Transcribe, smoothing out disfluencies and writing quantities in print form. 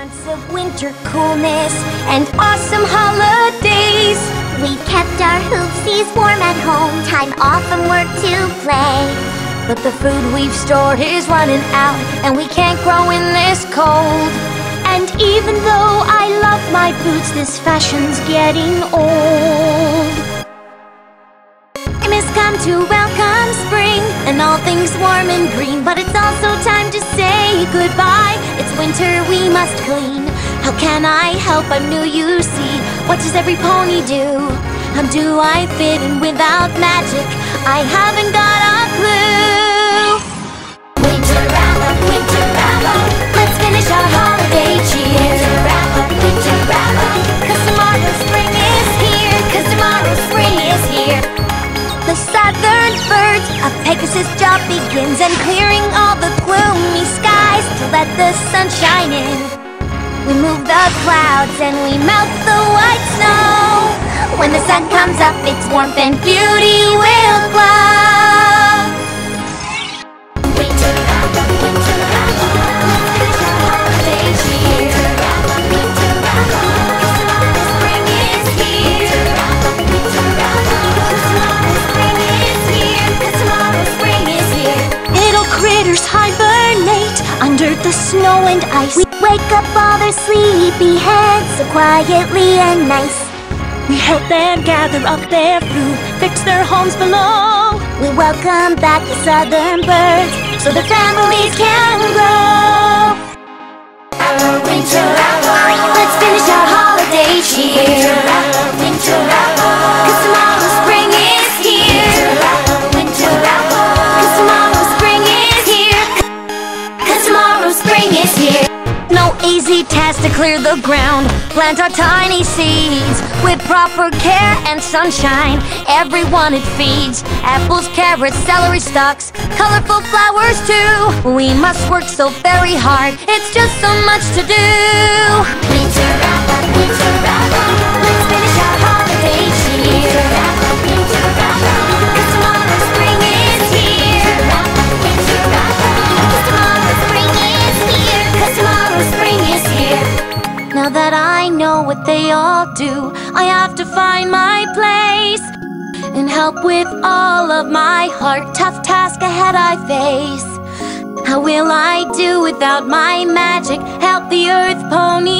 months of winter coolness and awesome holidays. We kept our hoopsies warm at home, time off from work to play. But the food we've stored is running out, and we can't grow in this cold. And even though I love my boots, this fashion's getting old. Time has come to welcome spring, and all things warm and green, but it's also time to say goodbye. Winter, we must clean. How can I help? I'm new, you see. What does every pony do? How do I fit in without magic? I haven't got a clue. Winter wrap up, let's finish our holiday cheer. Winter wrap up, 'cause tomorrow spring is here. 'Cause tomorrow spring is here. The southern birds of Pegasus' job begins, and clearing all the gloomy skies to let the sun shine in. We move the clouds and we melt the white snow. When the sun comes up, its warmth and beauty will glow. Winter wrap up, let's finish our holiday cheer. Winter wrap up, 'cause tomorrow spring is here. Winter wrap up, 'cause tomorrow spring is here. 'Cause tomorrow spring is here. Little critters hibernate under the snow and ice. We wake up all their sleepy heads so quietly and nice. We help them gather up their food, fix their homes below. We welcome back the southern birds so their families can grow. Our winter hour, let's finish our holiday cheer. Winter hour, 'cause tomorrow spring is here. Winter hour, 'cause tomorrow spring is here. 'Cause tomorrow spring is here. No easy task to clear the ground, plant our tiny seeds. With proper care and sunshine, everyone it feeds. Apples, carrots, celery stalks, colorful flowers too. We must work so very hard, it's just so much to do. Winter wrap up, let's finish our holiday cheer. Winter wrap up, 'cause tomorrow spring is here. Winter wrap up, 'cause tomorrow spring is here. 'Cause tomorrow spring is here. Now that I know what they all do, I have to find my place and help with all of my heart. Tough task ahead I face. How will I do without my magic? Help the earth pony